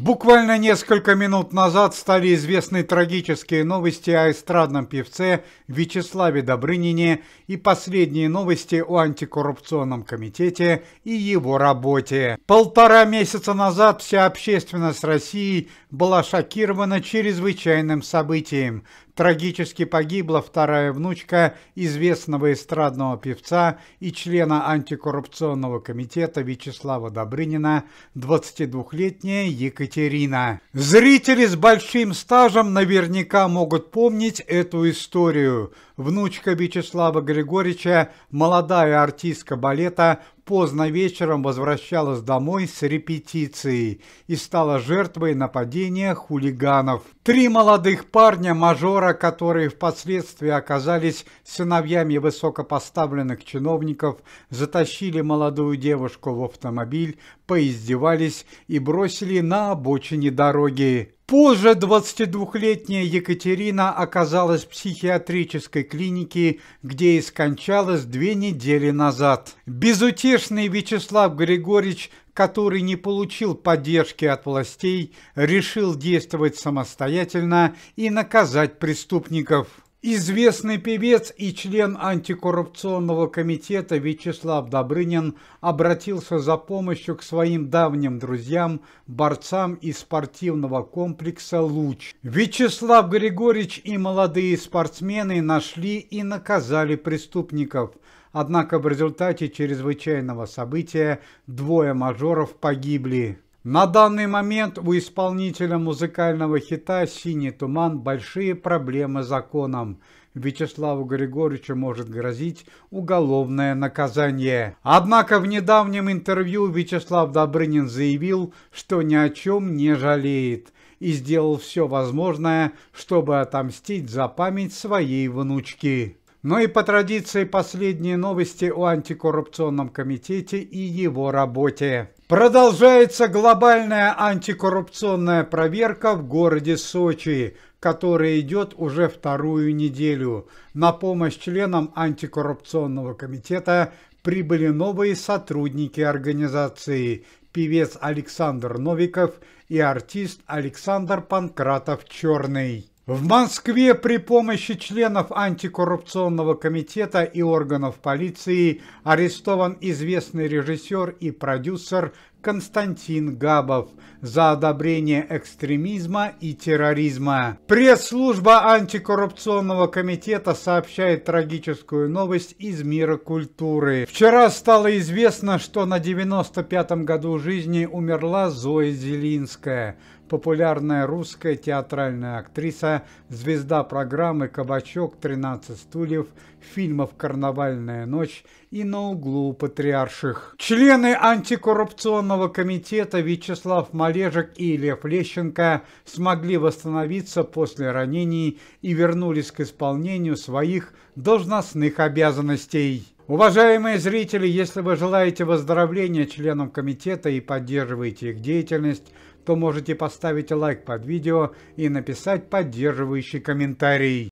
Буквально несколько минут назад стали известны трагические новости о эстрадном певце Вячеславе Добрынине и последние новости о антикоррупционном комитете и его работе. Полтора месяца назад вся общественность России была шокирована чрезвычайным событием. Трагически погибла вторая внучка известного эстрадного певца и члена антикоррупционного комитета Вячеслава Добрынина, 22-летняя Екатерина. Зрители с большим стажем наверняка могут помнить эту историю. Внучка Вячеслава Григорьевича, молодая артистка балета, поздно вечером возвращалась домой с репетицией и стала жертвой нападения хулиганов. Три молодых парня-мажора, которые впоследствии оказались сыновьями высокопоставленных чиновников, затащили молодую девушку в автомобиль, поиздевались и бросили на обочине дороги. Позже 22-летняя Екатерина оказалась в психиатрической клинике, где и скончалась 2 недели назад. Безутешный Вячеслав Григорьевич, который не получил поддержки от властей, решил действовать самостоятельно и наказать преступников. Известный певец и член антикоррупционного комитета Вячеслав Добрынин обратился за помощью к своим давним друзьям, борцам из спортивного комплекса «Луч». Вячеслав Григорьевич и молодые спортсмены нашли и наказали преступников. Однако в результате чрезвычайного события 2 мажоров погибли. На данный момент у исполнителя музыкального хита «Синий туман» большие проблемы с законом. Вячеславу Григорьевичу может грозить уголовное наказание. Однако в недавнем интервью Вячеслав Добрынин заявил, что ни о чем не жалеет и сделал все возможное, чтобы отомстить за память своей внучки. Но и по традиции последние новости о антикоррупционном комитете и его работе. Продолжается глобальная антикоррупционная проверка в городе Сочи, которая идет уже 2-ю неделю. На помощь членам антикоррупционного комитета прибыли новые сотрудники организации – певец Александр Новиков и артист Александр Панкратов-Черный. В Москве при помощи членов антикоррупционного комитета и органов полиции арестован известный режиссер и продюсер Константин Габов за одобрение экстремизма и терроризма. Пресс-служба антикоррупционного комитета сообщает трагическую новость из мира культуры. Вчера стало известно, что на 95-м году жизни умерла Зоя Зелинская, популярная русская театральная актриса, звезда программы «Кабачок», «13 стульев», фильмов «Карнавальная ночь» и «На углу патриарших». Члены антикоррупционного комитета Вячеслав Молежек и Лев Лещенко смогли восстановиться после ранений и вернулись к исполнению своих должностных обязанностей. Уважаемые зрители, если вы желаете выздоровления членам комитета и поддерживаете их деятельность, то можете поставить лайк под видео и написать поддерживающий комментарий.